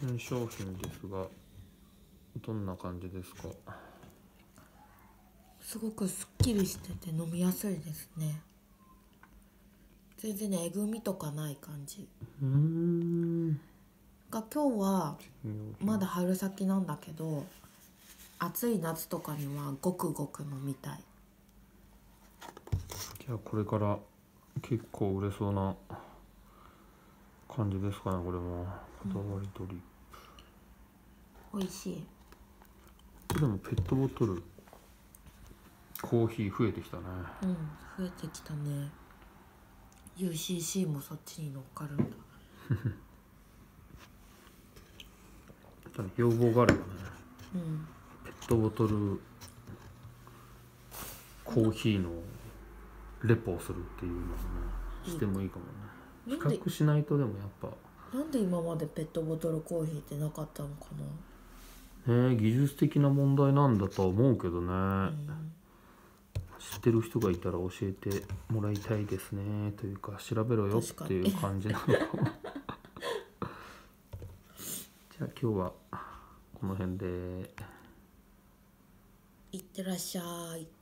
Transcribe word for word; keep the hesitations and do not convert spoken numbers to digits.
新商品ですがどんな感じですか？すごくすっきりしてて飲みやすいですね。全然ね、えぐみとかない感じ。うーん。が今日はまだ春先なんだけど、暑い夏とかにはごくごく飲みたい。じゃあこれから結構売れそうな感じですかね、これも。こだわりドリップ。美味しい。でもペットボトルコーヒー増えてきたね。うん、増えてきたね。ユーシーシー もそっちに乗っかるんだ。要望があるよね。うん、ペットボトルコーヒーのレポをするっていうのもね、してもいいかもね。比較しないと。でもやっぱなんで今までペットボトルコーヒーってなかったのかな。ねえ、技術的な問題なんだとは思うけどね。うん、知ってる人がいたら教えてもらいたいですね、というか調べろよっていう感じなのかも。じゃあ今日はこの辺で。いってらっしゃい。